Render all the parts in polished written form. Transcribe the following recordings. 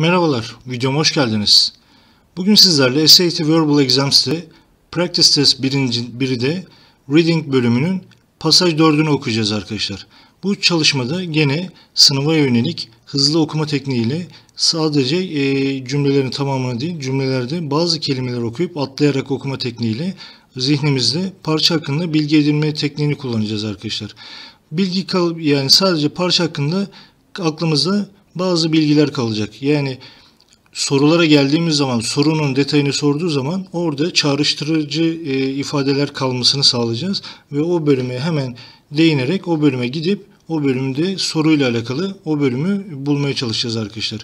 Merhabalar, videoma hoş geldiniz. Bugün sizlerle SAT Verbal Exams'te Practice Test 1'i de Reading bölümünün pasaj 4'ünü okuyacağız arkadaşlar. Bu çalışmada gene sınava yönelik hızlı okuma tekniğiyle sadece cümlelerin tamamını değil, cümlelerde bazı kelimeler okuyup atlayarak okuma tekniğiyle zihnimizde parça hakkında bilgi edinme tekniğini kullanacağız arkadaşlar. Yani sadece parça hakkında aklımızda bazı bilgiler kalacak. Yani sorulara geldiğimiz zaman, sorunun detayını sorduğu zaman orada çağrıştırıcı ifadeler kalmasını sağlayacağız. Ve o bölüme hemen değinerek o bölüme gidip o bölümde soruyla alakalı o bölümü bulmaya çalışacağız arkadaşlar.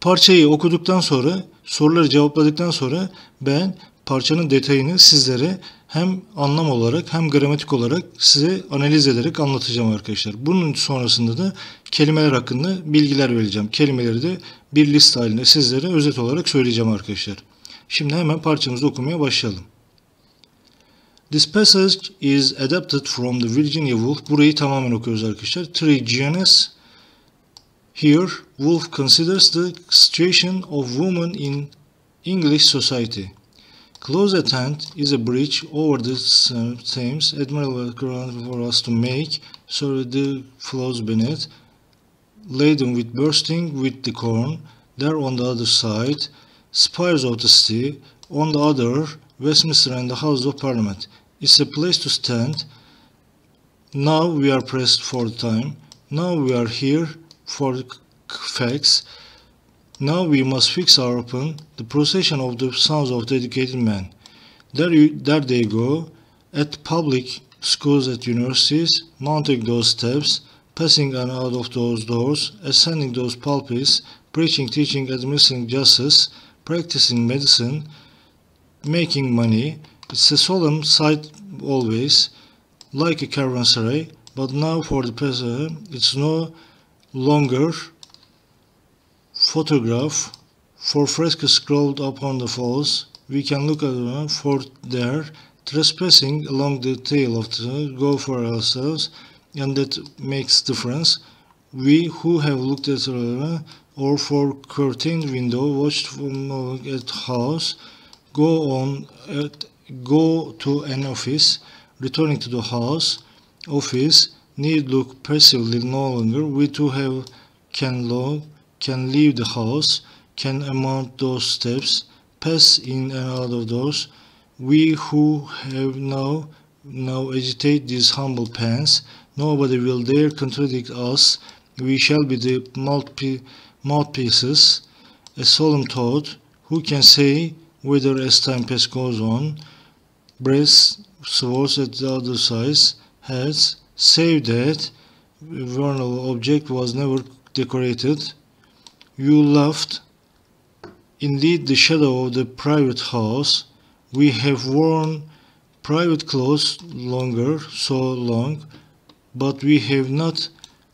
Parçayı okuduktan sonra, soruları cevapladıktan sonra ben parçanın detayını sizlere hem anlam olarak hem gramatik olarak size analiz ederek anlatacağım arkadaşlar. Bunun sonrasında da kelimeler hakkında bilgiler vereceğim. Kelimeleri de bir liste halinde sizlere özet olarak söyleyeceğim arkadaşlar. Şimdi hemen parçamızı okumaya başlayalım. This passage is adapted from the Virginia Woolf. Burayı tamamen okuyoruz arkadaşlar. 3 GNS. Here Woolf considers the situation of women in English society. Close at hand is a bridge over the Thames, admirable ground for us to make, so the flows beneath, laden with bursting with the corn, there on the other side, spires of the sea, on the other, Westminster and the House of Parliament. It's a place to stand. Now we are pressed for time, now we are here for facts. Now we must fix our open the procession of the sons of the educated men. There they go, at public schools, at universities, mounting those steps, passing and out of those doors, ascending those pulpits, preaching, teaching, administering justice, practicing medicine, making money. It's a solemn sight always, like a caravanserai, but now for the present it's no longer photograph, for frescoes scrawled upon the walls, we can look at them, for there, trespassing along the tail of the go for ourselves, and that makes difference. We who have looked at them, or for curtained window, watched from at house, go to an office, returning to the house, office, need look passively no longer, we too have can leave the house, can mount those steps, pass in and out of doors. We who have now agitate these humble pens, nobody will dare contradict us, we shall be the mouthpieces, a solemn thought, who can say whether as time pass goes on, breasts, swords at the other sides, heads, save that, vernal object was never decorated. You laughed. Indeed, the shadow of the private house. We have worn private clothes longer, so long, but we have not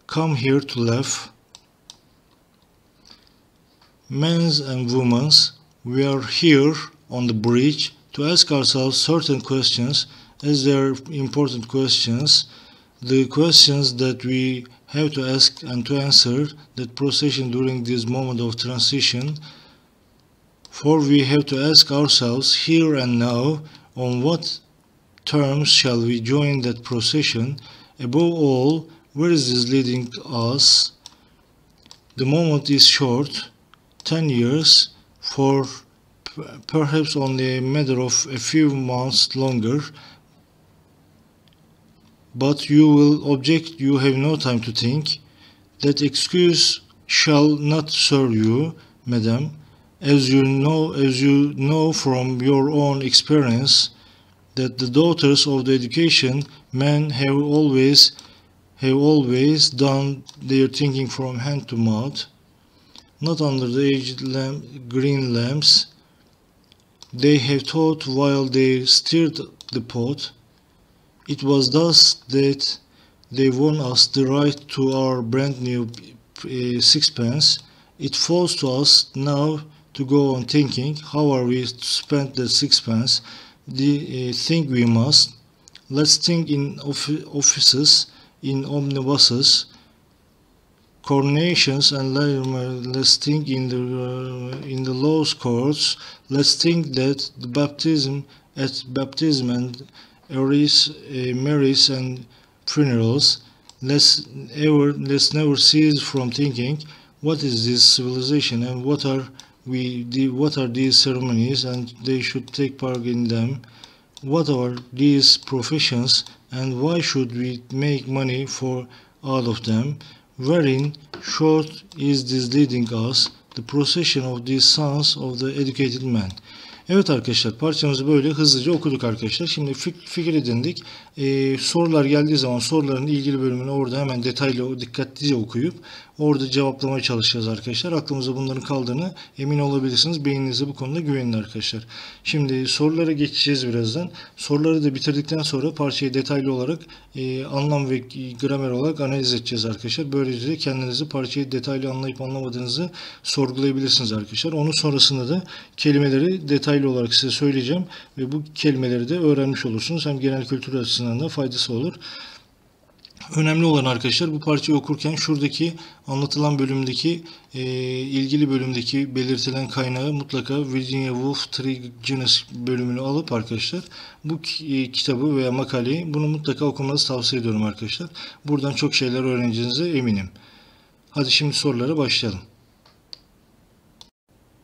come here to laugh. Men's and women's, we are here on the bridge to ask ourselves certain questions, as they are important questions, the questions that we have to ask and to answer that procession during this moment of transition, for we have to ask ourselves here and now on what terms shall we join that procession, above all where is this leading us, the moment is short, 10 years, for perhaps only a matter of a few months longer. But you will object, you have no time to think. That excuse shall not serve you, madam, as you know from your own experience, that the daughters of the education men have always done their thinking from hand to mouth, not under the aged green lamps. They have thought while they stirred the pot. It was thus that they won us the right to our brand new sixpence. It falls to us now to go on thinking, how are we to spend the sixpence, the thing we must. Let's think in offices, in omnibuses, coronations and let's think in the law courts, let's think that the baptism and marriage and funerals, let's never cease from thinking what is this civilization and what are these ceremonies, and they should take part in them. What are these professions, and why should we make money for out of them? Wherein short is this leading us, the procession of these sons of the educated men. Evet arkadaşlar, parçamızı böyle hızlıca okuduk arkadaşlar. Şimdi fikir edindik. Sorular geldiği zaman soruların ilgili bölümünü orada hemen detaylı, dikkatlice okuyup orada cevaplamaya çalışacağız arkadaşlar. Aklımıza bunların kaldığını emin olabilirsiniz. Beyninize bu konuda güvenin arkadaşlar. Şimdi sorulara geçeceğiz birazdan. Soruları da bitirdikten sonra parçayı detaylı olarak anlam ve gramer olarak analiz edeceğiz arkadaşlar. Böylece de kendinizi parçayı detaylı anlayıp anlamadığınızı sorgulayabilirsiniz arkadaşlar. Onun sonrasında da kelimeleri detaylı olarak size söyleyeceğim ve bu kelimeleri de öğrenmiş olursunuz. Hem genel kültür açısından da faydası olur. Önemli olan arkadaşlar, bu parçayı okurken şuradaki anlatılan bölümdeki ilgili bölümdeki belirtilen kaynağı mutlaka Virginia Woolf Trigenis bölümünü alıp arkadaşlar bu kitabı veya makaleyi bunu mutlaka okumanızı tavsiye ediyorum arkadaşlar. Buradan çok şeyler öğreneceğinize eminim. Hadi şimdi sorulara başlayalım.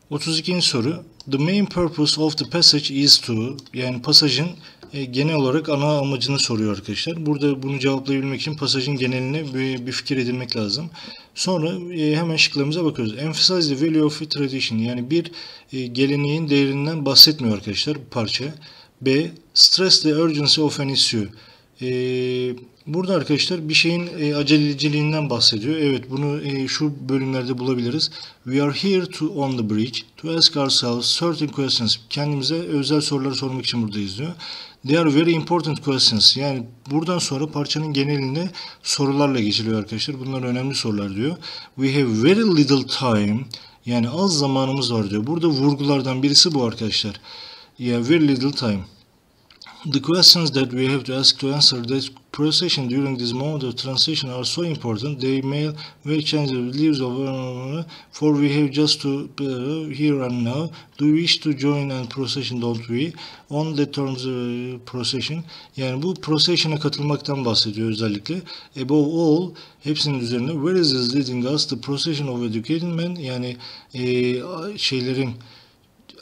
32. soru. The main purpose of the passage is to, yani pasajın genel olarak ana amacını soruyor arkadaşlar. Burada bunu cevaplayabilmek için pasajın geneline bir fikir edinmek lazım. Sonra hemen şıklarımıza bakıyoruz. Emphasize the value of tradition, yani bir geleneğin değerinden bahsetmiyor arkadaşlar bu parça. B. Stress the urgency of an issue. Burada arkadaşlar bir şeyin aceleciliğinden bahsediyor. Evet, bunu şu bölümlerde bulabiliriz. We are here to on the bridge to ask ourselves certain questions. Kendimize özel soruları sormak için buradayız diyor. They are very important questions. Yani buradan sonra parçanın genelinde sorularla geçiliyor arkadaşlar. Bunlar önemli sorular diyor. We have very little time. Yani az zamanımız var diyor. Burada vurgulardan birisi bu arkadaşlar. Yeah, very little time. The questions that we have to ask to answer this procession during this moment of transition are so important they may change the lives of one, for we have just to here and now do we wish to join and procession don't we on the terms procession, yani bu procession'a katılmaktan bahsediyor özellikle. Above all, hepsinin üzerine, where is this leading us, the procession of educated men, yani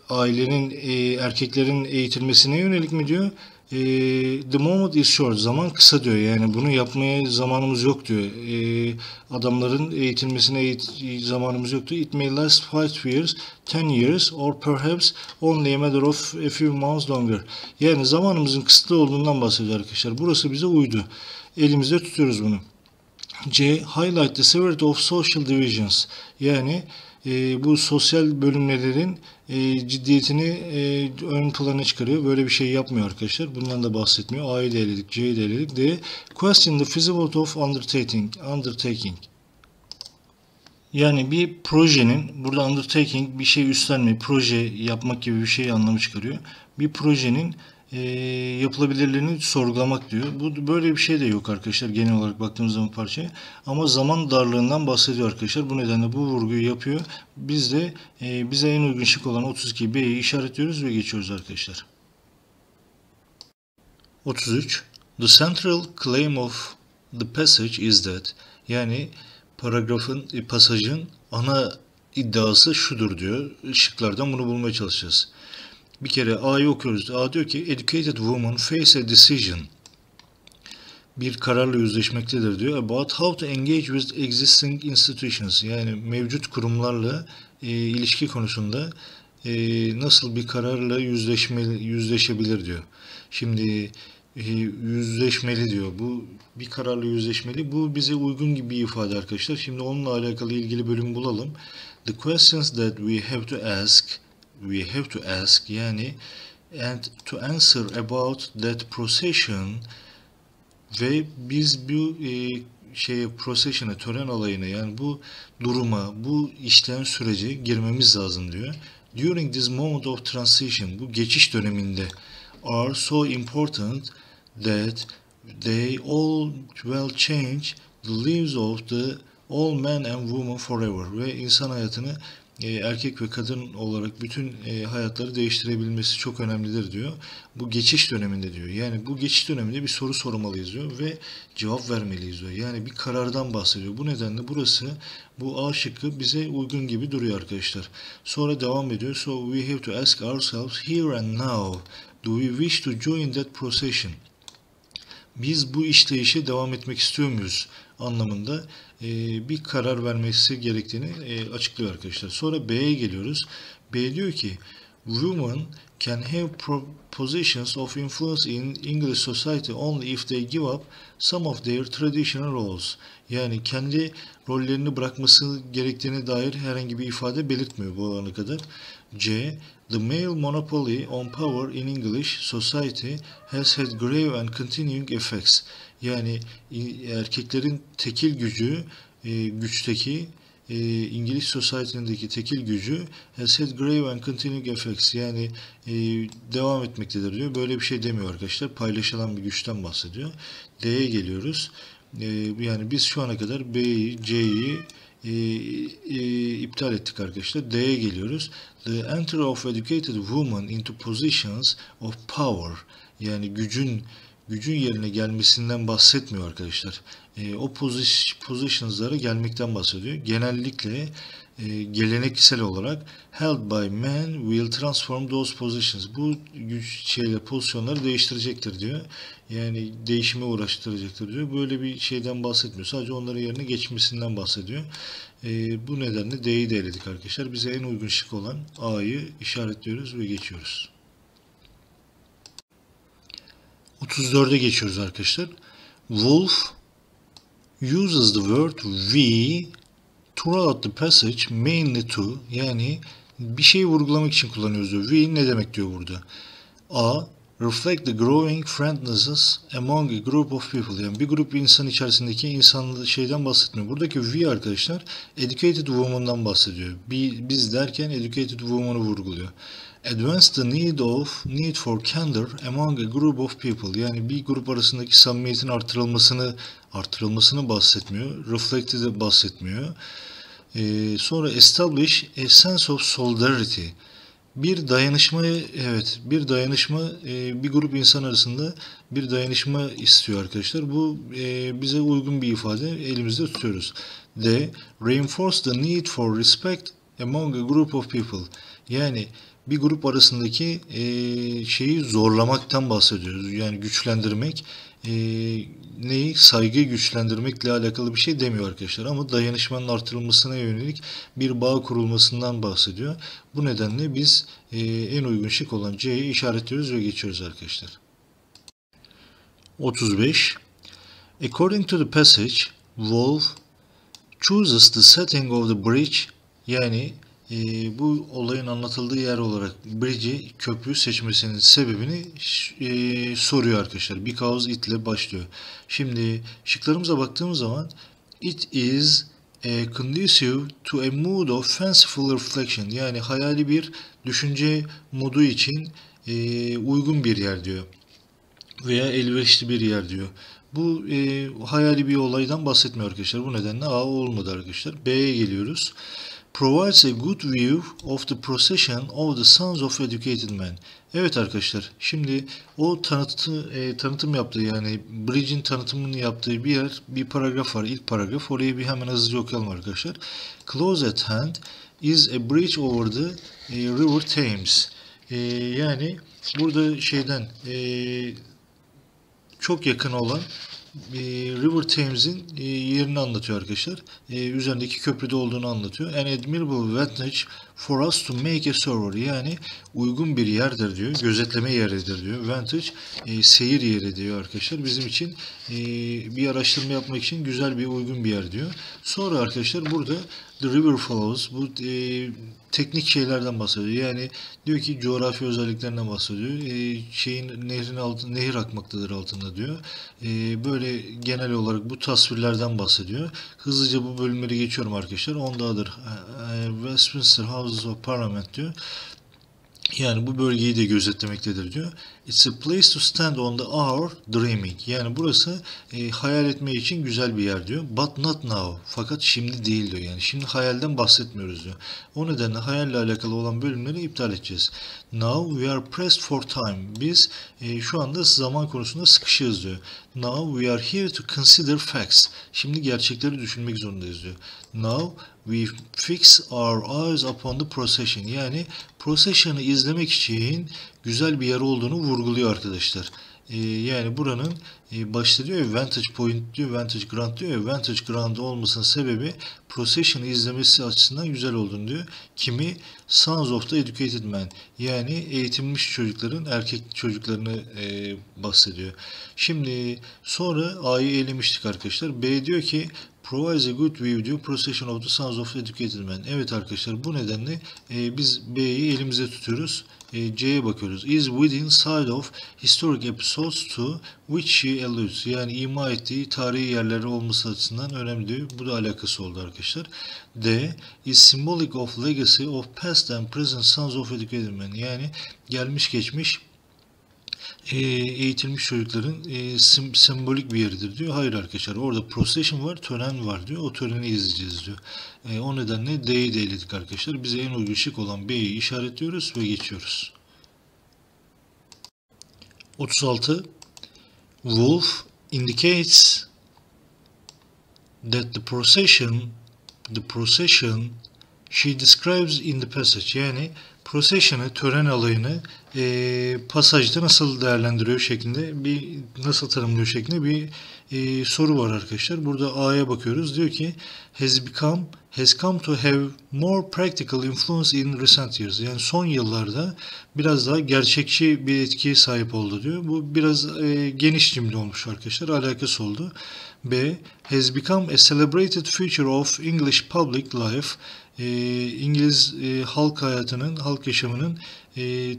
ailenin, erkeklerin eğitilmesine yönelik mi diyor? The moment is short, zaman kısa diyor. Yani bunu yapmaya zamanımız yok diyor. Adamların eğitilmesine zamanımız yok diyor. It may last 5 years, 10 years or perhaps only a matter of a few months longer. Yani zamanımızın kısıtlı olduğundan bahsediyor arkadaşlar. Burası bize uydu. Elimizde tutuyoruz bunu. C. Highlight the severity of social divisions. Yani bu sosyal bölümlerin ciddiyetini ön plana çıkarıyor. Böyle bir şey yapmıyor arkadaşlar. Bundan da bahsetmiyor. A'yı da eledik, C'yi de eledik. D. Question the feasibility of undertaking. Yani bir projenin, burada undertaking bir şey üstlenme, proje yapmak gibi bir şey anlamı çıkarıyor. Bir projenin yapılabilirliğini sorgulamak diyor. Bu böyle bir şey de yok arkadaşlar genel olarak baktığımız zaman parçaya. Ama zaman darlığından bahsediyor arkadaşlar. Bu nedenle bu vurguyu yapıyor. Biz de bize en uygun şık olan 32B'yi işaretliyoruz ve geçiyoruz arkadaşlar. 33. The central claim of the passage is that, yani pasajın ana iddiası şudur diyor. Şıklardan bunu bulmaya çalışacağız. Bir kere A'yı okuyoruz. A diyor ki educated woman face a decision. Bir kararla yüzleşmektedir diyor. About how to engage with existing institutions. Yani mevcut kurumlarla ilişki konusunda nasıl bir kararla yüzleşebilir diyor. Şimdi yüzleşmeli diyor. Bu bir kararla yüzleşmeli. Bu bize uygun gibi bir ifade arkadaşlar. Şimdi onunla alakalı ilgili bölüm bulalım. The questions that we have to ask, yani and to answer about that procession, ve biz bu procession'a, tören olayına, yani bu duruma, bu işten sürece girmemiz lazım diyor. During this moment of transition, bu geçiş döneminde, are so important that they all will change the lives of the All men and women forever ve insan hayatını erkek ve kadın olarak bütün hayatları değiştirebilmesi çok önemlidir diyor. Bu geçiş döneminde diyor. Yani bu geçiş döneminde bir soru sormalıyız diyor ve cevap vermeliyiz diyor. Yani bir karardan bahsediyor. Bu nedenle burası, bu A şıkkı bize uygun gibi duruyor arkadaşlar. Sonra devam ediyor. So we have to ask ourselves here and now, do we wish to join that procession? Biz bu işleyişe devam etmek istiyor muyuz anlamında bir karar vermesi gerektiğini açıklıyor arkadaşlar. Sonra B'ye geliyoruz. B diyor ki women can have positions of influence in English society only if they give up some of their traditional roles. Yani kendi rollerini bırakması gerektiğine dair herhangi bir ifade belirtmiyor bu ana kadar. C. The male monopoly on power in English society has had grave and continuing effects. Yani erkeklerin tekil gücü, güçteki, İngiliz society'ndeki tekil gücü has had grave and continuing effects. Yani devam etmektedir diyor. Böyle bir şey demiyor arkadaşlar. Paylaşılan bir güçten bahsediyor. D'ye geliyoruz. Yani biz şu ana kadar B'yi, C'yi iptal ettik arkadaşlar. D'ye geliyoruz. The entry of educated women into positions of power. Yani gücün yerine gelmesinden bahsetmiyor arkadaşlar. O positions'lara gelmekten bahsediyor. Genellikle geleneksel olarak held by men will transform those positions. Bu güç pozisyonları değiştirecektir diyor. Yani değişime uğraştıracaktır diyor. Böyle bir şeyden bahsetmiyor. Sadece onların yerine geçmesinden bahsediyor. Bu nedenle D'yi de eledik arkadaşlar. Bize en uygun şık olan A'yı işaretliyoruz ve geçiyoruz. 34'e geçiyoruz arkadaşlar. Woolf uses the word we throughout the passage mainly to, yani bir şeyi vurgulamak için kullanıyoruz diyor. We ne demek diyor burada? A. Reflect the growing friendliness among a group of people. Yani bir grup insan içerisindeki insanlı şeyden bahsetmiyor. Buradaki we arkadaşlar educated woman'dan bahsediyor. Biz derken educated woman'ı vurguluyor. Advance the need for candor among a group of people. Yani bir grup arasındaki samimiyetin artırılmasını bahsetmiyor. Reflect'i de bahsetmiyor. Sonra establish a sense of solidarity. Bir grup insan arasında bir dayanışma istiyor arkadaşlar. Bu bize uygun bir ifade, elimizde tutuyoruz. D. Reinforce the need for respect among a group of people. Yani bir grup arasındaki şeyi zorlamaktan bahsediyoruz. Yani güçlendirmek, neyi? Saygıyı güçlendirmekle alakalı bir şey demiyor arkadaşlar. Ama dayanışmanın artırılmasına yönelik bir bağ kurulmasından bahsediyor. Bu nedenle biz en uygun şık olan C'yi işaretliyoruz ve geçiyoruz arkadaşlar. 35. According to the passage, Wolf chooses the setting of the bridge, yani bu olayın anlatıldığı yer olarak bridge'i, köprüyü seçmesinin sebebini soruyor arkadaşlar. Because it ile başlıyor. Şimdi şıklarımıza baktığımız zaman it is conducive to a mood of fanciful reflection, yani hayali bir düşünce modu için uygun bir yer diyor. Veya elverişli bir yer diyor. Bu hayali bir olaydan bahsetmiyor arkadaşlar. Bu nedenle A olmadı arkadaşlar. B'ye geliyoruz. Provides a good view of the procession of the sons of educated men. Evet arkadaşlar, şimdi o tanıtım yaptığı, yani bridge'in tanıtımını yaptığı bir yer, bir paragraf var, ilk paragraf. Orayı bir hemen hızlıca okuyalım arkadaşlar. Close at hand is a bridge over the river Thames. Yani burada şeyden çok yakın olan River Thames'in yerini anlatıyor arkadaşlar. Üzerindeki köprüde olduğunu anlatıyor. An admirable vantage for us to make a survey. Yani uygun bir yerdir diyor. Gözetleme yeridir diyor. Vantage seyir yeri diyor arkadaşlar. Bizim için bir araştırma yapmak için güzel bir, uygun bir yer diyor. Sonra arkadaşlar burada the river flows. Bu teknik şeylerden bahsediyor. Yani diyor ki coğrafi özelliklerinden bahsediyor. Nehir akmaktadır altında diyor. Böyle genel olarak bu tasvirlerden bahsediyor. Hızlıca bu bölümleri geçiyorum arkadaşlar. Ondadır. Westminster House of Parliament diyor. Yani bu bölgeyi de gözetlemektedir diyor. It's a place to stand on the hour dreaming. Yani burası hayal etmek için güzel bir yer diyor. But not now. Fakat şimdi değil diyor. Yani şimdi hayalden bahsetmiyoruz diyor. O nedenle hayalle alakalı olan bölümleri iptal edeceğiz. Now we are pressed for time. Biz şu anda zaman konusunda sıkışığız diyor. Now we are here to consider facts. Şimdi gerçekleri düşünmek zorundayız diyor. Now we fix our eyes upon the procession. Yani procession'ı izlemek için güzel bir yer olduğunu vurguluyor arkadaşlar. Yani buranın başta diyor ya, vantage point diyor, vantage ground diyor ya, vantage ground olmasının sebebi procession'ı izlemesi açısından güzel olduğunu diyor. Kimi? Sons of the educated men. Yani eğitilmiş çocukların, erkek çocuklarını bahsediyor. Şimdi sonra A'yı elemiştik arkadaşlar. B diyor ki provides a good view diyor, procession of the sons of the educated men. Evet arkadaşlar, bu nedenle biz B'yi elimizde tutuyoruz. C'ye bakıyoruz. Is within side of historic episodes to which she alludes. Yani ima ettiği tarihi yerleri olması açısından önemli diyor. Bu da alakası oldu arkadaşlar. D is symbolic of legacy of past and present sons of educated men. Yani gelmiş geçmiş eğitilmiş çocukların sembolik bir yeridir diyor. Hayır arkadaşlar, orada procession var, tören var diyor. O töreni izleyeceğiz diyor. O nedenle D'yi de eledik arkadaşlar. Bize en uygun şık olan B'yi işaretliyoruz ve geçiyoruz. 36. Woolf indicates that the procession she describes in the passage. Yani procession'ı, tören alayını pasajda nasıl değerlendiriyor şeklinde, nasıl tanımlıyor şeklinde bir soru var arkadaşlar. Burada A'ya bakıyoruz. Diyor ki has come to have more practical influence in recent years. Yani son yıllarda biraz daha gerçekçi bir etkiye sahip oldu diyor. Bu biraz geniş cümle olmuş arkadaşlar. Alakası oldu. B has become a celebrated feature of English public life. İngiliz halk hayatının, halk yaşamının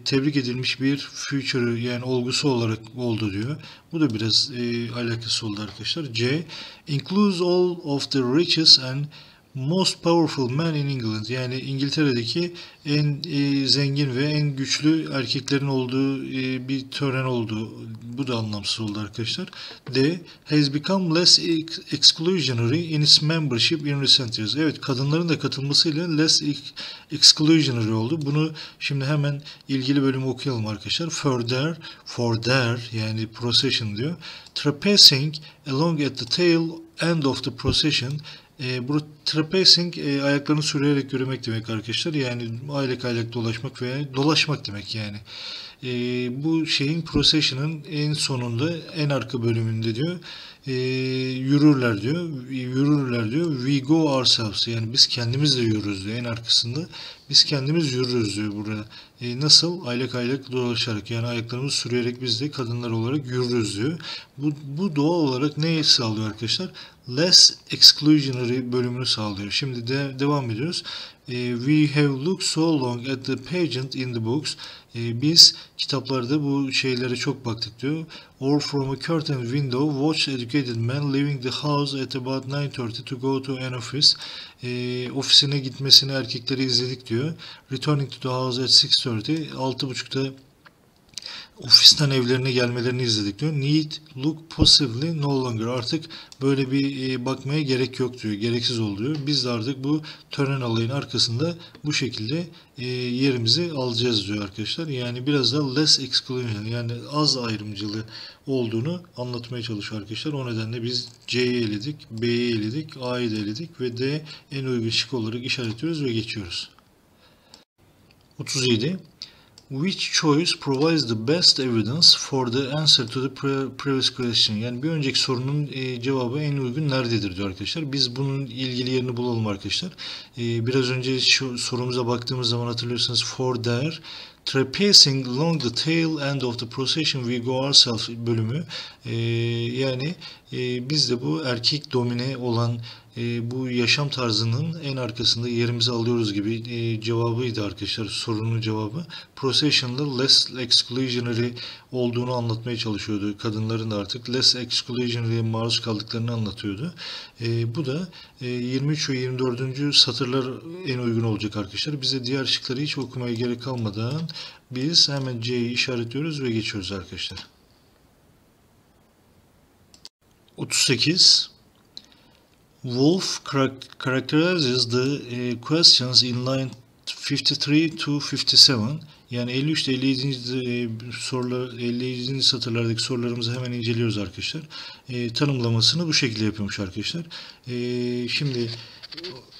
tebrik edilmiş bir feature'ı, yani olgusu olarak oldu diyor. Bu da biraz alakası oldu arkadaşlar. C includes all of the richest and most powerful men in England. Yani İngiltere'deki en zengin ve en güçlü erkeklerin olduğu bir tören oldu. Bu da anlamsız oldu arkadaşlar. D has become less exclusionary in its membership in recent years. Evet, kadınların da katılmasıyla less exclusionary oldu. Bunu şimdi hemen ilgili bölümü okuyalım arkadaşlar. For there yani procession diyor. Trapezing along at the tail end of the procession. Bu trapezing ayaklarını sürerek yürümek demek arkadaşlar. Yani aylak dolaşmak veya dolaşmak demek yani. Bu şeyin, procession'ın en sonunda, en arka bölümünde diyor. Yürürler diyor. We go ourselves. Yani biz kendimiz de yürürüz diyor. En arkasında biz kendimiz yürürüz diyor burada. Nasıl? Aylak dolaşarak, yani ayaklarımızı sürerek biz de kadınlar olarak yürürüz diyor. Bu doğal olarak neyi sağlıyor arkadaşlar? Less exclusionary bölümünü sağlıyor. Şimdi devam ediyoruz. We have looked so long at the pageant in the books. Biz kitaplarda bu şeylere çok baktık diyor. Or from a curtain window watched educated men leaving the house at about 9:30 to go to an office. Ofisine gitmesini erkekleri izledik diyor. Returning to the house at 6:30. 6:30'da ofisten evlerine gelmelerini izledik diyor. Need look possibly no longer. Artık böyle bir bakmaya gerek yok diyor. Gereksiz ol diyor. Biz de artık bu tören alayın arkasında bu şekilde yerimizi alacağız diyor arkadaşlar. Yani biraz da less exclusion, yani az ayrımcılığı olduğunu anlatmaya çalışıyor arkadaşlar. O nedenle biz C'yi eledik, B'yi eledik, A'yı da eledik ve D en uygun şık olarak işaretliyoruz ve geçiyoruz. 37. Which choice provides the best evidence for the answer to the previous question? Yani bir önceki sorunun cevabı en uygun nerededir diyor arkadaşlar. Biz bunun ilgili yerini bulalım arkadaşlar. Biraz önce şu sorumuza baktığımız zaman hatırlıyorsanız for there, trapezing along the tail end of the procession we go ourselves bölümü. Yani biz de bu erkek domine olan bu yaşam tarzının en arkasında yerimizi alıyoruz gibi cevabıydı arkadaşlar, sorunun cevabı. Procession'da less exclusionary olduğunu anlatmaya çalışıyordu. Kadınların da artık less exclusionary'e maruz kaldıklarını anlatıyordu. Bu da 23 ve 24. satırlar en uygun olacak arkadaşlar. Bize diğer şıkları hiç okumaya gerek kalmadan biz hemen C'yi işaretliyoruz ve geçiyoruz arkadaşlar. 38. Woolf characterizes the questions in line 53 to 57. Yani 53 ile 57. satırlardaki sorularımızı hemen inceliyoruz arkadaşlar. Tanımlamasını bu şekilde yapıyormuş arkadaşlar. Şimdi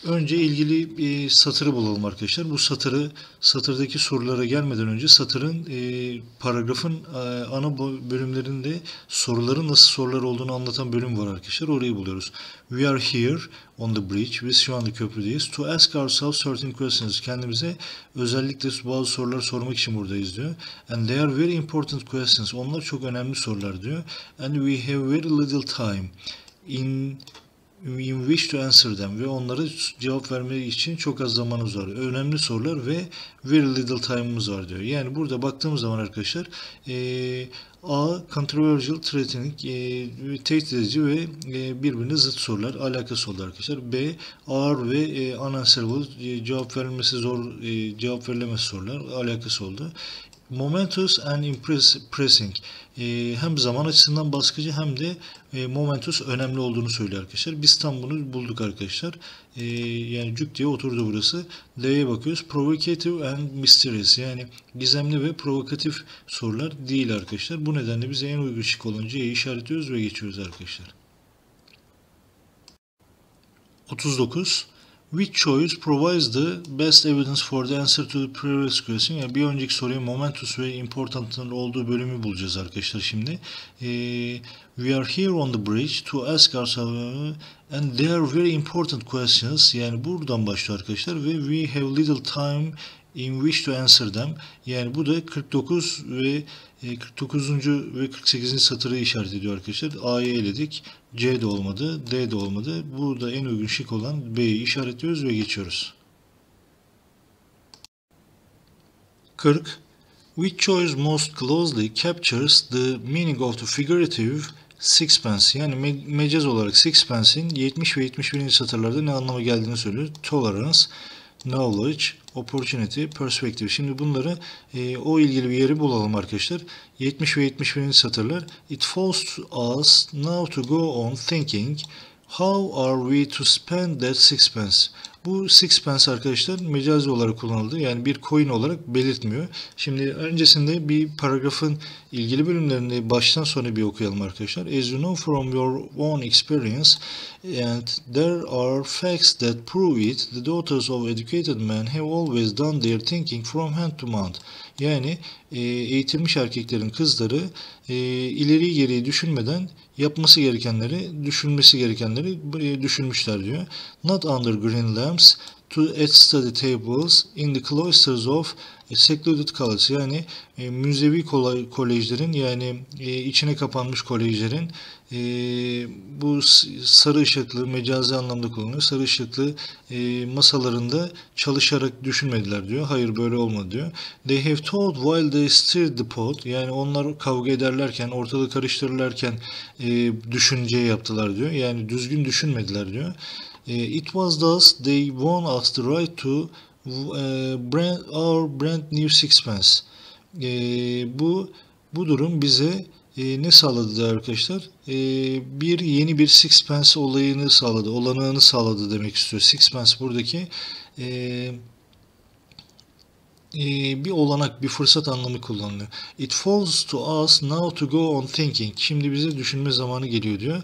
önce ilgili bir satırı bulalım arkadaşlar. Bu satırdaki sorulara gelmeden önce satırın, paragrafın ana bölümlerinde soruların nasıl sorular olduğunu anlatan bölüm var arkadaşlar. Orayı buluyoruz. We are here on the bridge. Biz şu anda köprüdeyiz. To ask ourselves certain questions. Kendimize özellikle bazı sorular sormak için buradayız diyor. And they are very important questions. Onlar çok önemli sorular diyor. And we have very little time in which to answer them. Ve onlara cevap vermek için çok az zamanımız var. Önemli sorular ve very little time'ımız var diyor. Yani burada baktığımız zaman arkadaşlar A. Controversial, threatening, tehdit edici ve birbirine zıt sorular, alakası oldu arkadaşlar. B. Ağır ve unanswerable, cevap verilmesi zor, cevap verilemez sorular, alakası oldu. Momentous and pressing, hem zaman açısından baskıcı hem de momentous, önemli olduğunu söylüyor arkadaşlar. Biz tam bunu bulduk arkadaşlar. Yani cuk diye oturdu burası. D'ye bakıyoruz. Provocative and mysterious, yani gizemli ve provokatif sorular değil arkadaşlar. Bu nedenle bize en uygun şık olan C'yi işaretliyoruz ve geçiyoruz arkadaşlar. 39. Which choice provides the best evidence for the answer to the previous question? Yani bir önceki soruya momentous ve important'ın olduğu bölümü bulacağız arkadaşlar şimdi. We are here on the bridge to ask ourselves and they are very important questions. Yani buradan başlıyor arkadaşlar ve we have little time in which to answer them. Yani bu da 49 ve 49. ve 48. satırı işaret ediyor arkadaşlar. A'yı eledik. C de olmadı. D de olmadı. Burada en uygun şık olan B'yi işaretliyoruz ve geçiyoruz. 40. Which choice most closely captures the meaning of the figurative sixpence? Yani mecaz olarak sixpence'in 70 ve 71. satırlarda ne anlama geldiğini söylüyor. Tolerance, knowledge, opportunity, perspective. Şimdi bunları o ilgili bir yeri bulalım arkadaşlar. 70 ve 71. satırlar. It forced us now to go on thinking how are we to spend that sixpence? Bu sixpence arkadaşlar mecazi olarak kullanıldı. Yani bir coin olarak belirtmiyor. Şimdi öncesinde bir paragrafın ilgili bölümlerini baştan sona bir okuyalım arkadaşlar. As you know from your own experience and there are facts that prove it, the daughters of educated men have always done their thinking from hand to mouth. Yani eğitilmiş erkeklerin kızları ileri geriye düşünmeden yapması gerekenleri, düşünmüşler diyor. Not under green lamps to at study tables in the cloisters of secluded colleges. Yani müzevi kolejlerin, yani içine kapanmış kolejlerin bu sarı ışıklı, mecazi anlamda kullanılıyor. Sarı ışıklı masalarında çalışarak düşünmediler diyor. Hayır, böyle olmadı diyor. They have thought while they stirred the pot. Yani onlar kavga ederlerken, ortalığı karıştırırlarken düşünce yaptılar diyor. Yani düzgün düşünmediler diyor. It was thus they won us the right to our brand new sixpence. Bu durum bize ne sağladı arkadaşlar? Yeni bir sixpence olayını sağladı, olanağını sağladı demek istiyor. Sixpence buradaki bir olanak, bir fırsat anlamı kullanılıyor. It falls to us now to go on thinking. Şimdi bize düşünme zamanı geliyor diyor.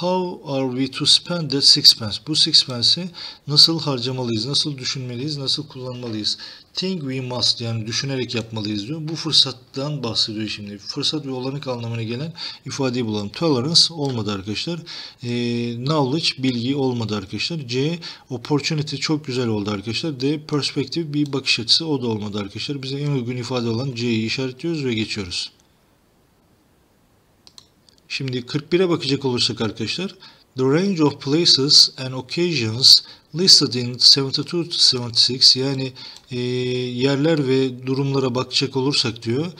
How are we to spend that sixpence? Bu sixpence'i nasıl harcamalıyız, nasıl düşünmeliyiz, nasıl kullanmalıyız? Think we must, yani düşünerek yapmalıyız diyor. Bu fırsattan bahsediyor şimdi. Fırsat ve olanak anlamına gelen ifadeyi bulalım. Tolerance olmadı arkadaşlar. Knowledge, bilgi olmadı arkadaşlar. C. Opportunity çok güzel oldu arkadaşlar. D. Perspective, bir bakış açısı, o da olmadı arkadaşlar. Bize en uygun ifade olan C'yi işaretliyoruz ve geçiyoruz. Şimdi 41'e bakacak olursak arkadaşlar. The range of places and occasions listed in 72-76, yani yerler ve durumlara bakacak olursak diyor,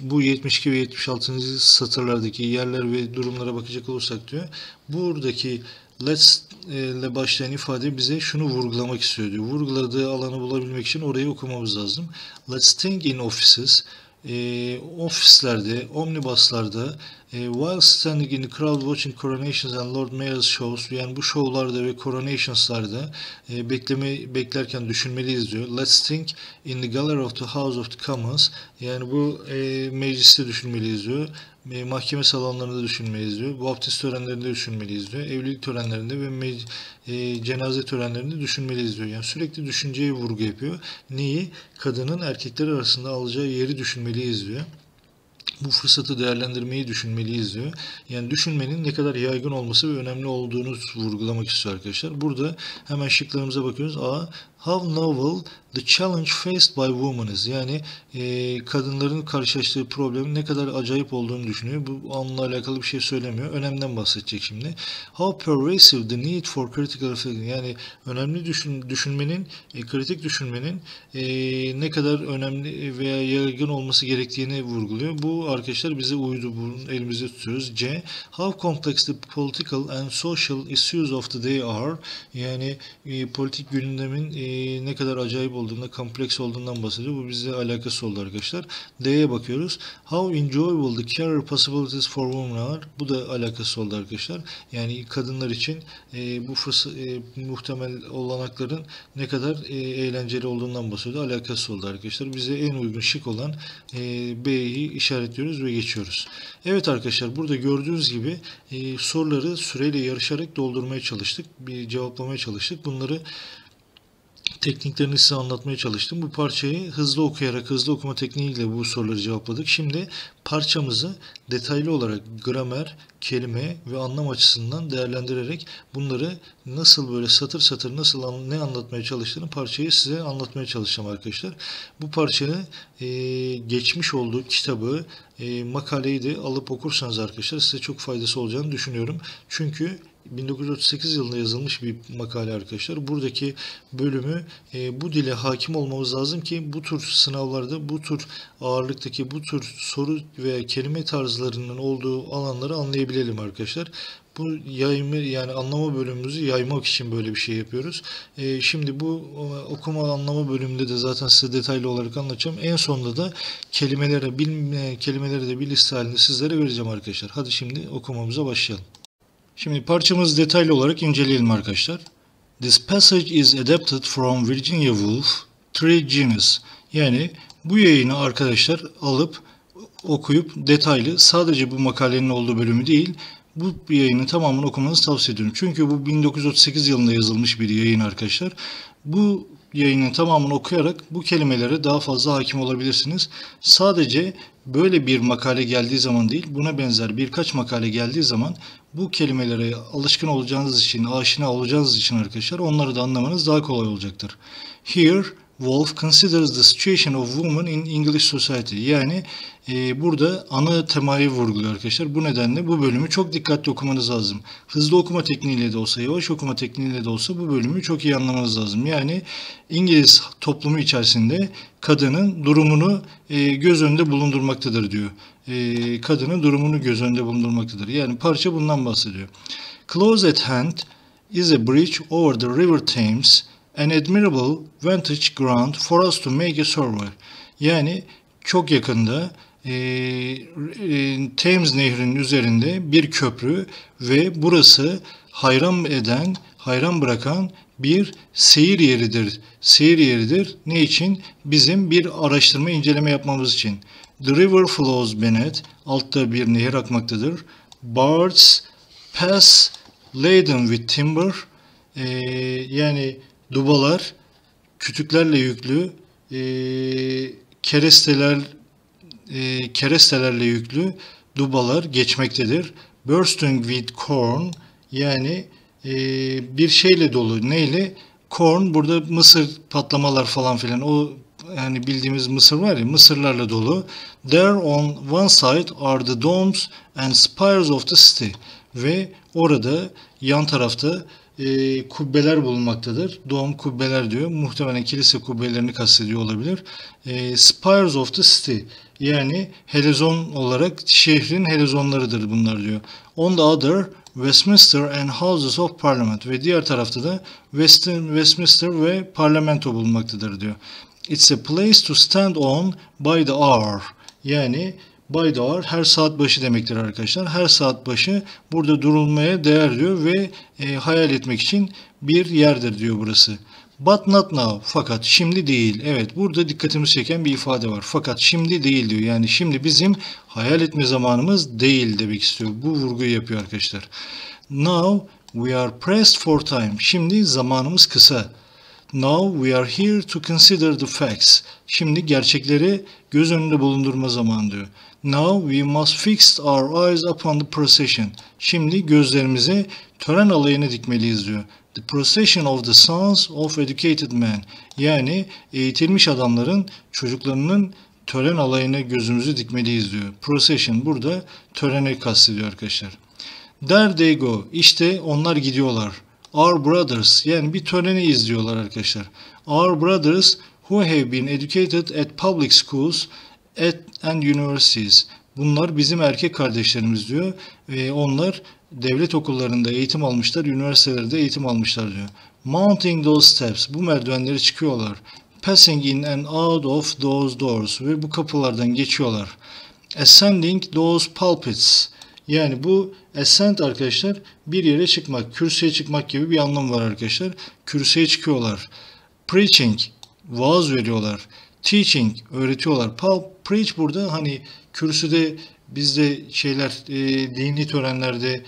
bu 72 ve 76. satırlardaki yerler ve durumlara bakacak olursak diyor, buradaki let's ile başlayan ifade bize şunu vurgulamak istiyor diyor. Vurguladığı alanı bulabilmek için orayı okumamız lazım. Let's think in offices, ofislerde, omnibuslarda, while standing in the crowd watching coronations and lord mayor's shows, yani bu şovlarda ve coronations'larda beklerken düşünmeliyiz diyor. Let's think in the gallery of the House of the Commons, yani bu mecliste düşünmeliyiz diyor. Mahkeme salonlarında düşünmeliyiz diyor. Vaftiz törenlerinde düşünmeliyiz diyor. Evlilik törenlerinde ve cenaze törenlerinde düşünmeliyiz diyor. Yani sürekli düşünceye vurgu yapıyor. Neyi? Kadının erkekler arasında alacağı yeri düşünmeliyiz diyor. Bu fırsatı değerlendirmeyi düşünmeliyiz diyor. Yani düşünmenin ne kadar yaygın olması ve önemli olduğunu vurgulamak istiyor arkadaşlar. Burada hemen şıklarımıza bakıyoruz. A. How novel the challenge faced by women is. Yani kadınların karşılaştığı problemin ne kadar acayip olduğunu düşünüyor. Bu anla alakalı bir şey söylemiyor. Önemden bahsedecek şimdi. How pervasive the need for critical thinking. Yani önemli düşünmenin, kritik düşünmenin ne kadar önemli veya yaygın olması gerektiğini vurguluyor. Bu arkadaşlar bize uydu. Bunu elimizde tutuyoruz. C. How complex the political and social issues of the day are. Yani politik gündemin ne kadar acayip olduğunda, kompleks olduğundan bahsediyor. Bu bizle alakası oldu arkadaşlar. D'ye bakıyoruz. How enjoyable the career possibilities for women are. Bu da alakası oldu arkadaşlar. Yani kadınlar için bu muhtemel olanakların ne kadar eğlenceli olduğundan bahsediyor. Alakası oldu arkadaşlar. Bize en uygun şık olan B'yi işaretliyoruz ve geçiyoruz. Evet arkadaşlar, burada gördüğünüz gibi soruları süreyle yarışarak doldurmaya çalıştık. Cevaplamaya çalıştık. Bunları tekniklerini size anlatmaya çalıştım. Bu parçayı hızlı okuyarak, hızlı okuma tekniğiyle bu soruları cevapladık. Şimdi parçamızı detaylı olarak gramer, kelime ve anlam açısından değerlendirerek bunları nasıl böyle satır satır nasıl ne anlatmaya çalıştığını parçayı size anlatmaya çalışacağım arkadaşlar. Bu parçayı geçmiş olduğu kitabı, makaleyi de alıp okursanız arkadaşlar size çok faydası olacağını düşünüyorum. Çünkü 1938 yılında yazılmış bir makale arkadaşlar. Buradaki bölümü bu dile hakim olmamız lazım ki bu tür sınavlarda, bu tür ağırlıktaki, bu tür soru veya kelime tarzlarının olduğu alanları anlayabilelim arkadaşlar. Bu yayma, yani anlama bölümümüzü yaymak için böyle bir şey yapıyoruz. Şimdi bu okuma anlama bölümünde de zaten size detaylı olarak anlatacağım. En sonunda da kelimeleri de bir liste halinde sizlere vereceğim arkadaşlar. Hadi şimdi okumamıza başlayalım. Şimdi parçamızı detaylı olarak inceleyelim arkadaşlar. This passage is adapted from Virginia Woolf, Three Genius. Yani bu yayını arkadaşlar alıp okuyup detaylı, sadece bu makalenin olduğu bölümü değil, bu yayının tamamını okumanızı tavsiye ediyorum. Çünkü bu 1938 yılında yazılmış bir yayın arkadaşlar. Bu yayının tamamını okuyarak bu kelimelere daha fazla hakim olabilirsiniz. Sadece böyle bir makale geldiği zaman değil, buna benzer birkaç makale geldiği zaman bu kelimelere alışkın olacağınız için, aşina olacağınız için arkadaşlar onları da anlamanız daha kolay olacaktır. Here, Woolf considers the situation of women in English society. Yani burada ana temayı vurguluyor arkadaşlar. Bu nedenle bu bölümü çok dikkatli okumanız lazım. Hızlı okuma tekniğiyle de olsa, yavaş okuma tekniğiyle de olsa bu bölümü çok iyi anlamanız lazım. Yani İngiliz toplumu içerisinde kadının durumunu göz önünde bulundurmaktadır diyor. Kadının durumunu göz önünde bulundurmaktadır. Yani parça bundan bahsediyor. Close at hand is a bridge over the river Thames. An admirable vantage ground for us to make a survey. Yani çok yakında Thames Nehri'nin üzerinde bir köprü ve burası hayran bırakan bir seyir yeridir. Seyir yeridir. Ne için? Bizim bir araştırma, inceleme yapmamız için. The river flows beneath. Altta bir nehir akmaktadır. Birds pass laden with timber. Yani dubalar, kütüklerle yüklü, kerestelerle yüklü dubalar geçmektedir. Bursting with corn, yani bir şeyle dolu. Neyle? Corn, burada mısır patlamalar falan filan. O yani bildiğimiz mısır var ya, mısırlarla dolu. There on one side are the domes and spires of the city. Ve orada yan tarafta kubbeler bulunmaktadır. Dom, kubbeler diyor. Muhtemelen kilise kubbelerini kastediyor olabilir. Spires of the city. Yani helezon olarak şehrin helezonlarıdır bunlar diyor. On the other Westminster and Houses of Parliament ve diğer tarafta da Westminster ve Parlamento bulunmaktadır diyor. It's a place to stand on by the hour. Yani by the hour her saat başı demektir arkadaşlar. Her saat başı burada durulmaya değer diyor ve hayal etmek için bir yerdir diyor burası. But not now. Fakat şimdi değil. Evet, burada dikkatimizi çeken bir ifade var. Fakat şimdi değil diyor. Yani şimdi bizim hayal etme zamanımız değil demek istiyor. Bu vurguyu yapıyor arkadaşlar. Now we are pressed for time. Şimdi zamanımız kısa. Now we are here to consider the facts. Şimdi gerçekleri göz önünde bulundurma zamanı diyor. Now we must fix our eyes upon the procession. Şimdi gözlerimizi tören alayına dikmeliyiz diyor. The procession of the sons of educated men. Yani eğitilmiş adamların çocuklarının tören alayına gözümüzü dikmeliyiz diyor. Procession burada törene kastediyor arkadaşlar. There they go. İşte onlar gidiyorlar. Our brothers, yani bir töreni izliyorlar arkadaşlar. Our brothers who have been educated at public schools and universities. Bunlar bizim erkek kardeşlerimiz diyor. Onlar devlet okullarında eğitim almışlar, üniversitelerde eğitim almışlar diyor. Mounting those steps, bu merdivenleri çıkıyorlar. Passing in and out of those doors, ve bu kapılardan geçiyorlar. Ascending those pulpits. Yani bu ascent arkadaşlar bir yere çıkmak, kürsüye çıkmak gibi bir anlam var arkadaşlar. Kürsüye çıkıyorlar. Preaching, vaaz veriyorlar. Teaching, öğretiyorlar. Preach burada hani kürsüde bizde şeyler dini törenlerde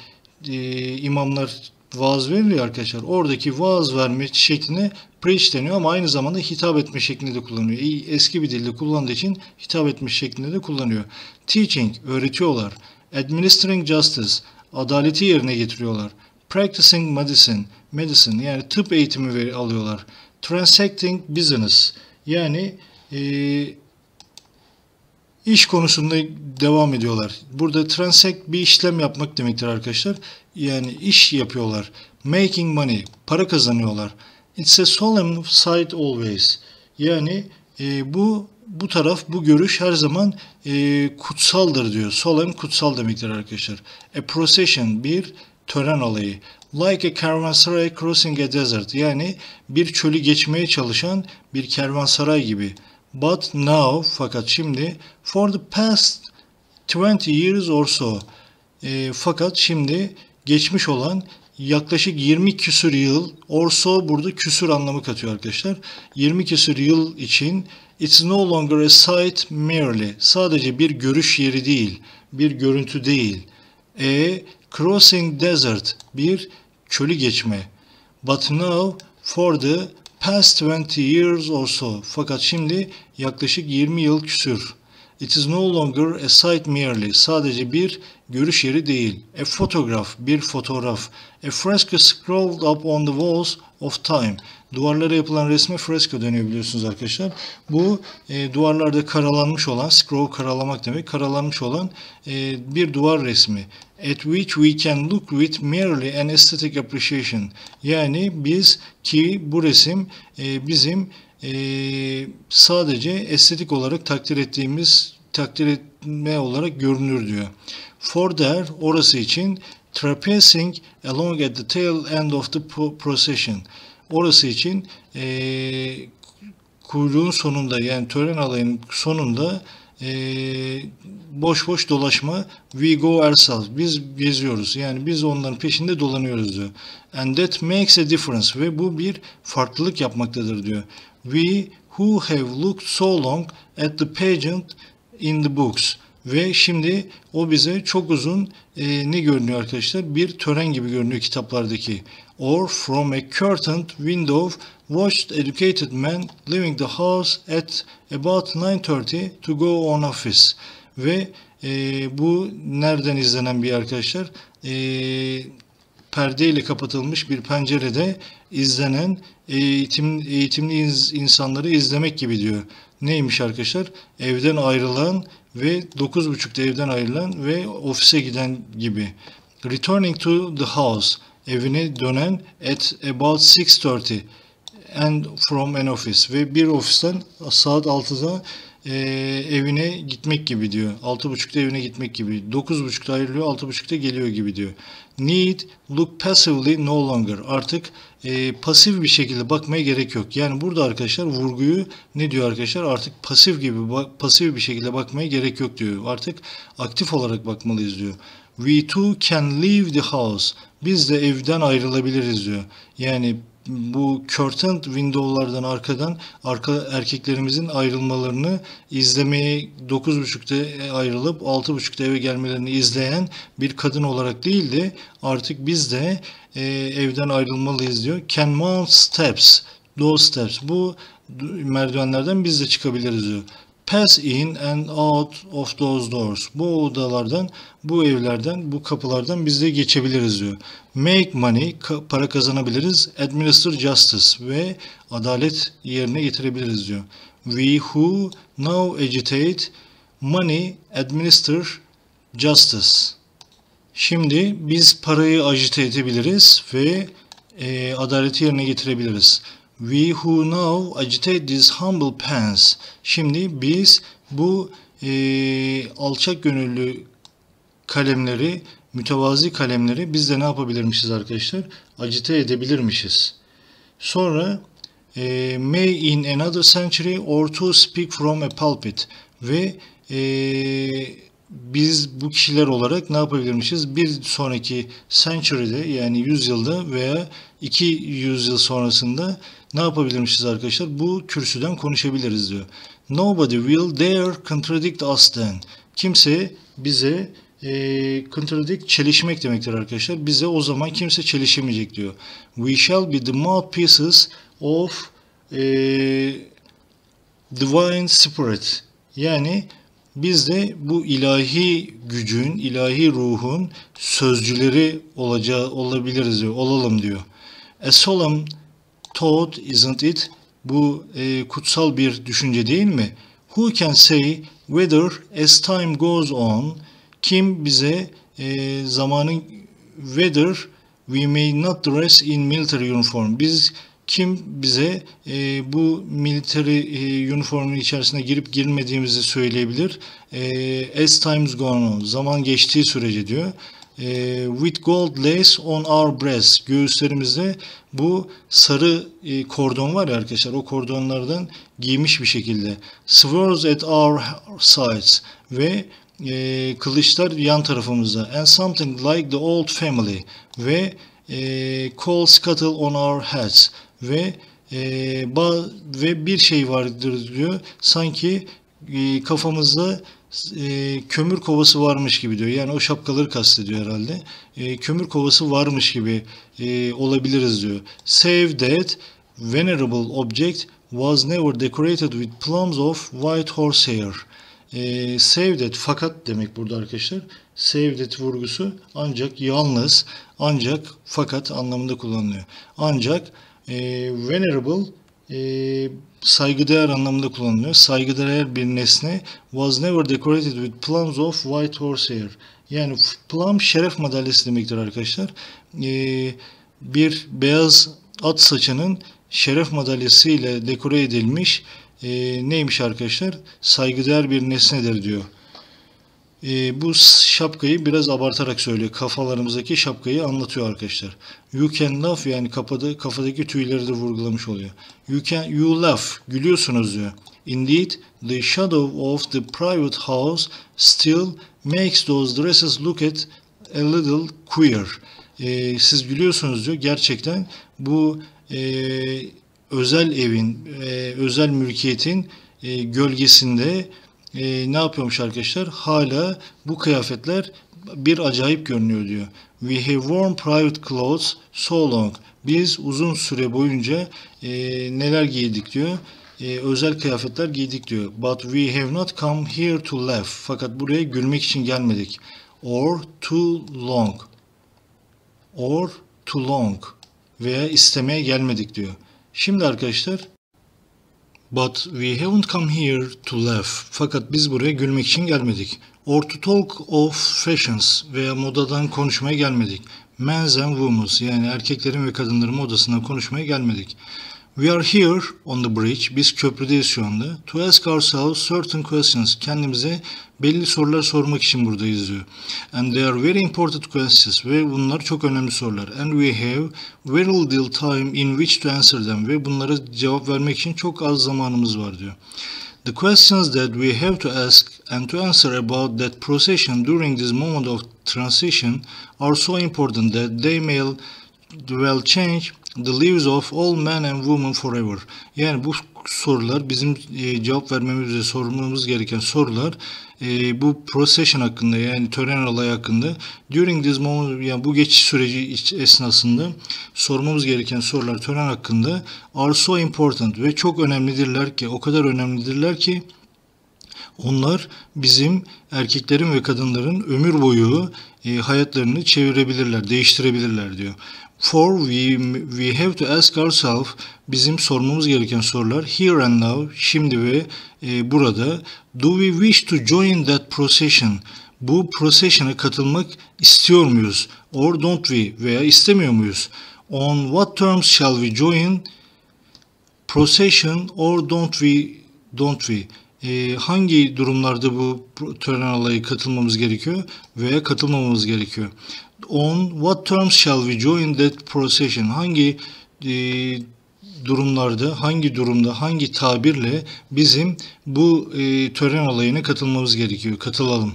imamlar vaaz veriyor arkadaşlar. Oradaki vaaz verme şekline preach deniyor ama aynı zamanda hitap etme şeklinde de kullanıyor. Eski bir dilde kullandığı için hitap etme şeklinde de kullanıyor. Teaching, öğretiyorlar. Administering justice, adaleti yerine getiriyorlar. Practicing medicine, yani tıp eğitimi alıyorlar. Transacting business, yani iş konusunda devam ediyorlar. Burada transact bir işlem yapmak demektir arkadaşlar. Yani iş yapıyorlar. Making money, para kazanıyorlar. It's a solemn sight always. Yani bu taraf, bu görüş her zaman kutsaldır diyor. Solemn, kutsal demektir arkadaşlar. A procession, bir tören alayı. Like a kervansaray crossing a desert. Yani bir çölü geçmeye çalışan bir kervansaray gibi. But now, fakat şimdi, for the past 20 years or so. Fakat şimdi geçmiş olan yaklaşık 20 küsür yıl, or so burada küsür anlamı katıyor arkadaşlar. 20 küsür yıl için it's no longer a sight merely. Sadece bir görüş yeri değil, bir görüntü değil. A crossing desert, bir çölü geçme. But now for the past 20 years or so. Fakat şimdi yaklaşık 20 yıl küsür. It is no longer a sight merely. Sadece bir görüş yeri değil. A photograph, bir fotoğraf. A fresco scrawled up on the walls of time. Duvarlara yapılan resme fresco deniyor biliyorsunuz arkadaşlar. Bu duvarlarda karalanmış olan, scroll karalamak demek, karalanmış olan bir duvar resmi. At which we can look with merely an aesthetic appreciation. Yani biz ki bu resim bizim sadece estetik olarak takdir etme olarak görünür diyor. For there, orası için, traversing along at the tail end of the procession. Orası için kuyruğun sonunda, yani tören alayının sonunda boş boş dolaşma, we go ourselves, biz geziyoruz, yani biz onların peşinde dolanıyoruz diyor. And that makes a difference, ve bu bir farklılık yapmaktadır diyor. We who have looked so long at the pageant in the books. Ve şimdi o bize çok uzun ne görünüyor arkadaşlar? Bir tören gibi görünüyor kitaplardaki. Or from a curtained window watched educated men leaving the house at about 9:30 to go on office. Ve bu nereden izlenen bir arkadaşlar? Perdeyle kapatılmış bir pencerede izlenen eğitimli insanları izlemek gibi diyor. Neymiş arkadaşlar? Evden ayrılan ve 9:30'da evden ayrılan ve ofise giden gibi. Returning to the house, evine dönen at about 6:30 and from an office, ve bir ofisten saat 6'da evine gitmek gibi diyor. 6.30'da evine gitmek gibi. 9.30'da ayrılıyor, 6.30'da geliyor gibi diyor. Need look passively no longer. Artık pasif bir şekilde bakmaya gerek yok. Yani burada arkadaşlar vurguyu ne diyor arkadaşlar? Artık pasif gibi, pasif bir şekilde bakmaya gerek yok diyor. Artık aktif olarak bakmalıyız diyor. We too can leave the house. Biz de evden ayrılabiliriz diyor. Yani bu curtained window'lardan arka erkeklerimizin ayrılmalarını izlemeye 9.30'da ayrılıp 6.30'da eve gelmelerini izleyen bir kadın olarak değil de artık biz de evden ayrılmalıyız diyor. Can mount steps, those steps. Bu merdivenlerden biz de çıkabiliriz diyor. Pass in and out of those doors. Bu odalardan, bu evlerden, bu kapılardan biz de geçebiliriz diyor. Make money, para kazanabiliriz. Administer justice ve adalet yerine getirebiliriz diyor. We who now agitate money, administer justice. Şimdi biz parayı ajite edebiliriz ve adaleti yerine getirebiliriz. We who now agitate these humble pens. Şimdi biz bu alçak gönüllü kalemleri, mütevazi kalemleri biz de ne yapabilirmişiz arkadaşlar? Agite edebilirmişiz. Sonra may in another century or to speak from a pulpit. Ve biz bu kişiler olarak ne yapabilirmişiz? Bir sonraki century'de, yani 100 yılda veya 200 yıl sonrasında ne yapabilirmişiz arkadaşlar? Bu kürsüden konuşabiliriz diyor. Nobody will dare contradict us then. Kimse bize contradict çelişmek demektir arkadaşlar. Bize o zaman kimse çelişemeyecek diyor. We shall be the mouthpieces of divine spirit. Yani biz de bu ilahi gücün, ilahi ruhun sözcüleri olabiliriz diyor, olalım diyor. A solemn thought isn't it? Bu kutsal bir düşünce değil mi? Who can say whether as time goes on? Kim bize zamanın whether we may not dress in military uniform? Kim bize bu military uniformun içerisine girip girmediğimizi söyleyebilir? As time's gone on, zaman geçtiği sürece diyor. With gold lace on our breast, göğüslerimizde bu sarı kordon var ya arkadaşlar, o kordonlardan giymiş bir şekilde. Swords at our sides ve kılıçlar yan tarafımızda. And something like the old family ve coal scuttle on our heads. Ve bir şey vardır diyor, sanki kafamızda kömür kovası varmış gibi diyor. Yani o şapkaları kastediyor herhalde. Kömür kovası varmış gibi olabiliriz diyor. Save that venerable object was never decorated with plumes of white horse hair. Save that, fakat demek burada arkadaşlar. Save that vurgusu ancak, yalnız, ancak, fakat anlamında kullanılıyor. Ancak venerable saygıdeğer anlamında kullanılıyor. Saygıdeğer bir nesne was never decorated with plumes of white horse hair. Yani plum şeref madalyası demektir arkadaşlar. Bir beyaz at saçının şeref madalyası ile dekore edilmiş neymiş arkadaşlar? Saygıdeğer bir nesnedir diyor. Bu şapkayı biraz abartarak söylüyor. Kafalarımızdaki şapkayı anlatıyor arkadaşlar. You can laugh, yani kafadaki tüyleri de vurgulamış oluyor. You laugh, gülüyorsunuz diyor. Indeed, the shadow of the private house still makes those dresses look a little queer. Siz gülüyorsunuz diyor. Gerçekten bu özel evin, özel mülkiyetin gölgesinde ne yapıyormuş arkadaşlar? Hala bu kıyafetler bir acayip görünüyor diyor. We have worn private clothes so long. Biz uzun süre boyunca neler giydik diyor. Özel kıyafetler giydik diyor. But we have not come here to laugh. Fakat buraya gülmek için gelmedik. Or too long. Or too long. Veya istemeye gelmedik diyor. Şimdi arkadaşlar, but we haven't come here to laugh. Fakat biz buraya gülmek için gelmedik. Or to talk of fashions, veya modadan konuşmaya gelmedik. Men's and women's, yani erkeklerin ve kadınların modasından konuşmaya gelmedik. We are here on the bridge. Biz köprüdeyiz şu anda. To ask ourselves certain questions. Kendimize belli sorular sormak için buradayız diyor. And they are very important questions. Ve bunlar çok önemli sorular. And we have very little time in which to answer them. Ve bunlara cevap vermek için çok az zamanımız var diyor. The questions that we have to ask and to answer about that procession during this moment of transition are so important that they may well change the lives of all men and women forever. Yani bu sorular bizim cevap vermemiz ve sormamız gereken sorular bu procession hakkında, yani tören olayı hakkında during this moment, yani bu geçiş süreci esnasında sormamız gereken sorular tören hakkında are so important ve çok önemlidirler ki, o kadar önemlidirler ki onlar bizim erkeklerin ve kadınların ömür boyu hayatlarını çevirebilirler, değiştirebilirler diyor. For we have to ask ourselves, bizim sormamız gereken sorular here and now, şimdi ve burada. Do we wish to join that procession? Bu procession'a katılmak istiyor muyuz? Or don't we? Veya istemiyor muyuz? On what terms shall we join procession or don't we? Hangi durumlarda bu tören alayı katılmamız gerekiyor veya katılmamamız gerekiyor? On what terms shall we join that procession? Hangi durumlarda, hangi durumda, hangi tabirle bizim bu tören alayına katılmamız gerekiyor, katılalım.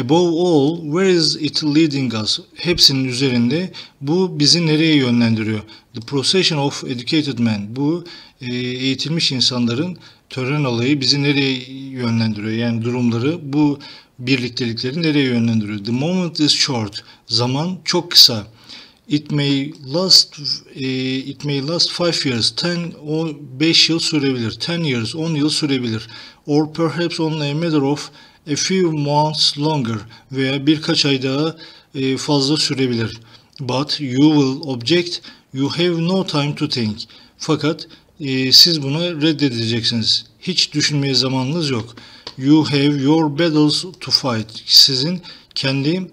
Above all, where is it leading us? Hepsinin üzerinde bu bizi nereye yönlendiriyor? The procession of educated men. Bu eğitilmiş insanların tören alayı bizi nereye yönlendiriyor? Yani durumları, bu birliktelikleri nereye yönlendiriyor? The moment is short. Zaman çok kısa. It may last 5 years. 5 yıl sürebilir. 10 years, 10 yıl sürebilir. Or perhaps only a matter of a few months longer. Veya birkaç ay daha fazla sürebilir. But you will object, you have no time to think. Fakat siz bunu reddedeceksiniz. Hiç düşünmeye zamanınız yok. You have your battles to fight. Sizin kendi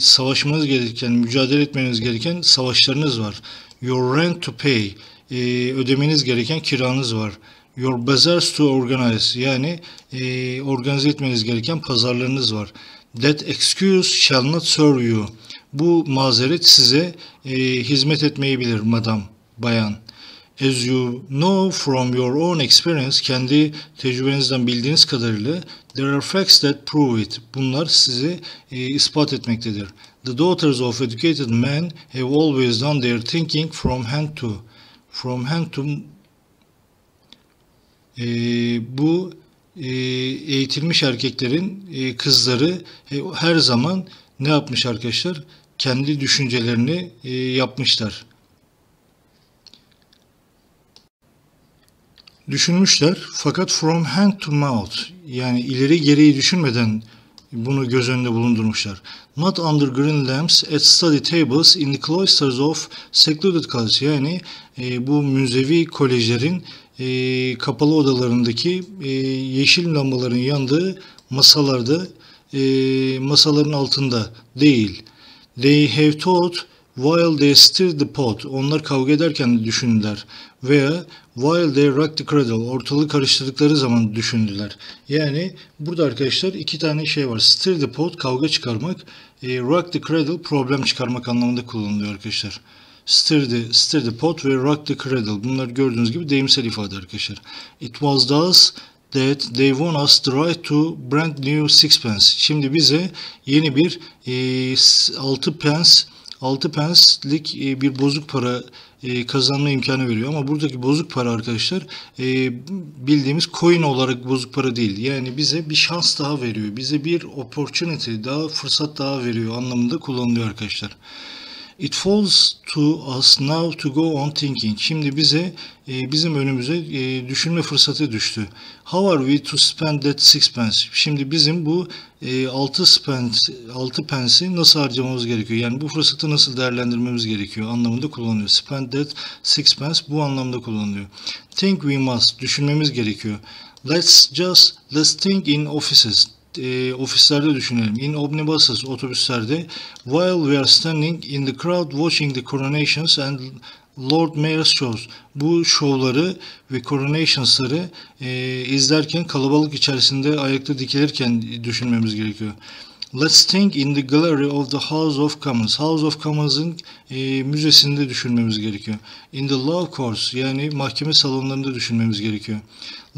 savaşmanız gereken, mücadele etmeniz gereken savaşlarınız var. Your rent to pay. Ödemeniz gereken kiranız var. Your bazaars to organize. Yani organize etmeniz gereken pazarlarınız var. That excuse shall not serve you. Bu mazeret size hizmet etmeyebilir madam, bayan. As you know from your own experience, kendi tecrübenizden bildiğiniz kadarıyla, there are facts that prove it. Bunlar sizi ispat etmektedir. The daughters of educated men have always done their thinking from hand to. Bu eğitilmiş erkeklerin kızları her zaman ne yapmış arkadaşlar? Kendi düşüncelerini yapmışlar. Düşünmüşler fakat from hand to mouth, yani ileri geriye düşünmeden bunu göz önünde bulundurmuşlar. Not under green lamps at study tables in the cloisters of secluded colleges, yani bu münzevi kolejlerin kapalı odalarındaki yeşil lambaların yandığı masalarda, masaların altında değil. They have thought while they stirred the pot. Onlar kavga ederken düşündüler. Veya while they rocked the cradle. Ortalığı karıştırdıkları zaman düşündüler. Yani burada arkadaşlar iki tane şey var. Stir the pot, kavga çıkarmak. Rock the cradle, problem çıkarmak anlamında kullanılıyor arkadaşlar. Stir the pot ve rock the cradle. Bunlar gördüğünüz gibi deyimsel ifade arkadaşlar. It was thus that they won us the right to brand new sixpence. Şimdi bize yeni bir 6 pence'lik bir bozuk para kazanma imkanı veriyor. Ama buradaki bozuk para arkadaşlar bildiğimiz coin olarak bozuk para değil. Yani bize bir şans daha veriyor. Bize bir opportunity daha, fırsat daha veriyor anlamında kullanılıyor arkadaşlar. It falls to us now to go on thinking. Şimdi bize, bizim önümüze düşünme fırsatı düştü. How are we to spend that sixpence? Şimdi bizim bu 6 pence'i nasıl harcamamız gerekiyor? Yani bu fırsatı nasıl değerlendirmemiz gerekiyor anlamında kullanılıyor. Spend that sixpence bu anlamda kullanılıyor. Think we must. Düşünmemiz gerekiyor. Let's think in offices. Ofislerde düşünelim. In omnibuses, otobüslerde. While we are standing in the crowd watching the coronations and Lord Mayor's Shows, bu şovları ve coronations'ları izlerken kalabalık içerisinde ayakta dikilirken düşünmemiz gerekiyor. Let's think in the gallery of the House of Commons. House of Commons'ın müzesinde düşünmemiz gerekiyor. In the law courts, yani mahkeme salonlarında düşünmemiz gerekiyor.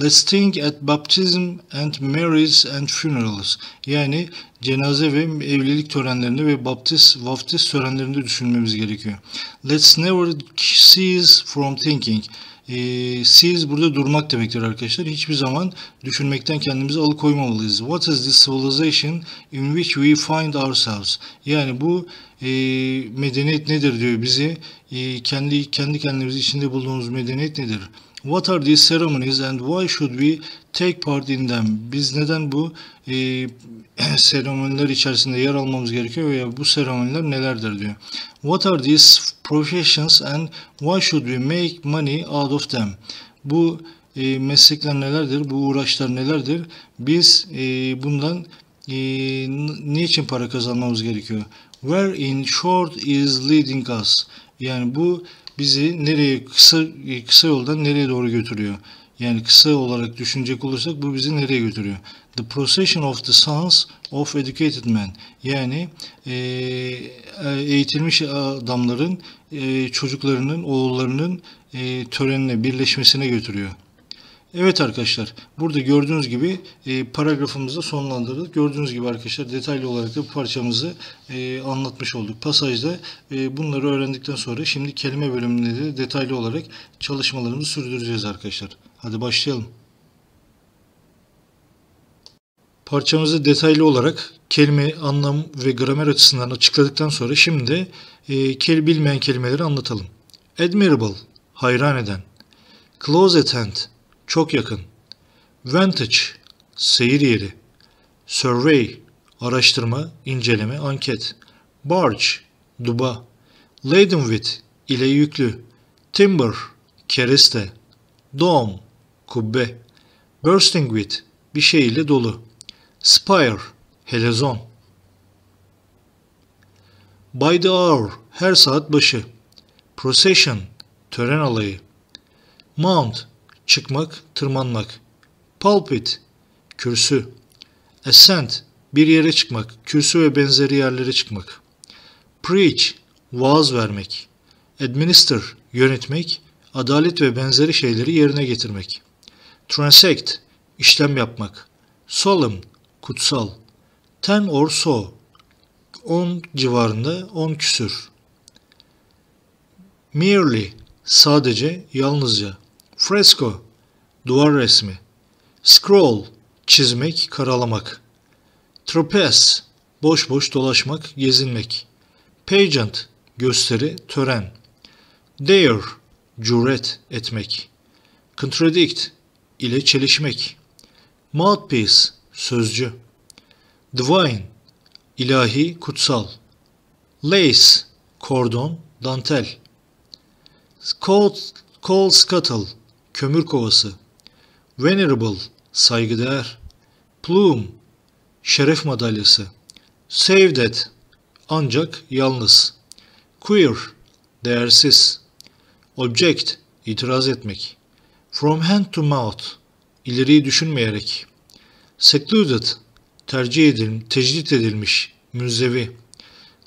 Let's think at baptism and marriage and funerals. Yani cenaze ve evlilik törenlerinde ve vaftiz törenlerinde düşünmemiz gerekiyor. Let's never cease from thinking. Cease burada durmak demektir arkadaşlar. Hiçbir zaman düşünmekten kendimizi alıkoymamalıyız. What is this civilization in which we find ourselves? Yani bu medeniyet nedir diyor bize. Kendi kendimizi içinde bulduğumuz medeniyet nedir? What are these ceremonies and why should we take part in them? Biz neden bu seremoniler içerisinde yer almamız gerekiyor veya bu seremoniler nelerdir diyor. What are these professions and why should we make money out of them? Bu meslekler nelerdir? Bu uğraşlar nelerdir? Biz bundan niçin para kazanmamız gerekiyor? Where in short is leading us? Yani bu bizi nereye, kısa yoldan nereye doğru götürüyor? Yani kısa olarak düşünecek olursak bu bizi nereye götürüyor? The procession of the sons of educated men. Yani eğitilmiş adamların çocuklarının, oğullarının törenine, birleşmesine götürüyor. Evet arkadaşlar, burada gördüğünüz gibi paragrafımızı sonlandırdık. Gördüğünüz gibi arkadaşlar detaylı olarak da bu parçamızı anlatmış olduk. Pasajda bunları öğrendikten sonra şimdi kelime bölümünde de detaylı olarak çalışmalarımızı sürdüreceğiz arkadaşlar. Hadi başlayalım. Parçamızı detaylı olarak kelime, anlam ve gramer açısından açıkladıktan sonra şimdi bilmeyen kelimeleri anlatalım. Admirable, hayran eden. Close at hand, çok yakın. Vantage, seyir yeri. Survey, araştırma, inceleme, anket. Barge, duba. Laden with, ile yüklü. Timber, kereste. Dome, kubbe. Bursting with, bir şey ile dolu. Spire, helezon. By the hour, her saat başı. Procession, tören alayı. Mount, çıkmak, tırmanmak. Pulpit, kürsü. Ascent, bir yere çıkmak, kürsü ve benzeri yerlere çıkmak. Preach, vaaz vermek. Administer, yönetmek, adalet ve benzeri şeyleri yerine getirmek. Transact, işlem yapmak. Solemn, kutsal. 10 or so, 10 civarında, 10 küsür. Merely, sadece, yalnızca. Fresco, duvar resmi. Scroll, çizmek, karalamak. Trapeze, boş boş dolaşmak, gezinmek. Pageant, gösteri, tören. Dare, cüret etmek. Contradict, ile çelişmek. Mouthpiece, sözcü. Divine, ilahi, kutsal. Lace, kordon, dantel. Coal scuttle, kömür kovası. Venerable, saygıdeğer. Plume, şeref madalyası. Saved at, ancak, yalnız. Queer, değersiz. Object, itiraz etmek. From hand to mouth, ileriyi düşünmeyerek. Secluded, tecrit edilmiş, münzevi.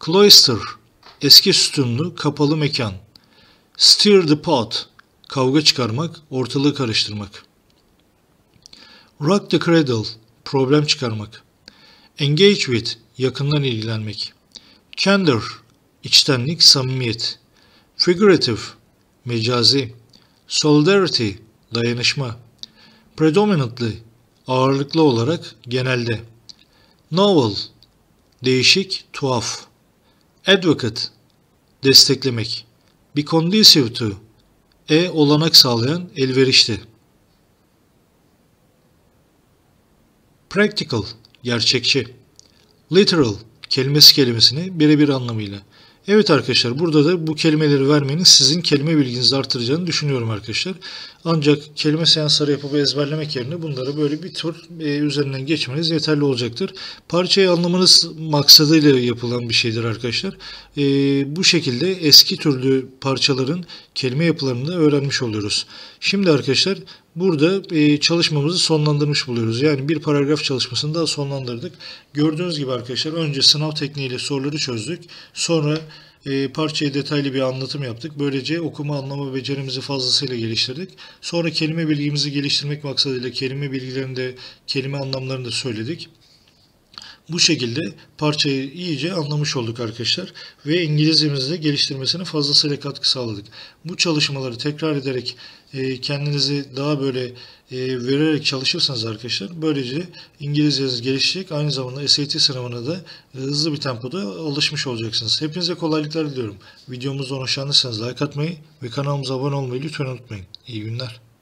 Cloister, eski sütunlu, kapalı mekan. Stir the pot, kavga çıkarmak, ortalığı karıştırmak. Rock the cradle, problem çıkarmak. Engage with, yakından ilgilenmek. Candor, içtenlik, samimiyet. Figurative, mecazi. Solidarity, dayanışma. Predominantly, ağırlıklı olarak, genelde. Novel, değişik, tuhaf. Advocate, desteklemek. Be conducive to, olanak sağlayan, elverişli. Practical, gerçekçi. Literal, kelimesi kelimesine birebir anlamıyla. Evet arkadaşlar, burada da bu kelimeleri vermenin sizin kelime bilginizi artıracağını düşünüyorum arkadaşlar. Ancak kelime seansları yapıp ezberlemek yerine bunları böyle bir tur üzerinden geçmeniz yeterli olacaktır. Parçayı anlamanız maksadıyla yapılan bir şeydir arkadaşlar. Bu şekilde eski türlü parçaların kelime yapılarını öğrenmiş oluyoruz. Şimdi arkadaşlar burada çalışmamızı sonlandırmış buluyoruz. Yani bir paragraf çalışmasını daha sonlandırdık. Gördüğünüz gibi arkadaşlar önce sınav tekniğiyle soruları çözdük. Sonra parçaya detaylı bir anlatım yaptık. Böylece okuma anlama becerimizi fazlasıyla geliştirdik. Sonra kelime bilgimizi geliştirmek maksadıyla kelime bilgilerini de kelime anlamlarını da söyledik. Bu şekilde parçayı iyice anlamış olduk arkadaşlar ve İngilizcemizi de geliştirmesine fazlasıyla katkı sağladık. Bu çalışmaları tekrar ederek kendinizi daha böyle vererek çalışırsanız arkadaşlar böylece İngilizceniz gelişecek. Aynı zamanda SAT sınavına da hızlı bir tempoda alışmış olacaksınız. Hepinize kolaylıklar diliyorum. Videomuzdan hoşlandıysanız like atmayı ve kanalımıza abone olmayı lütfen unutmayın. İyi günler.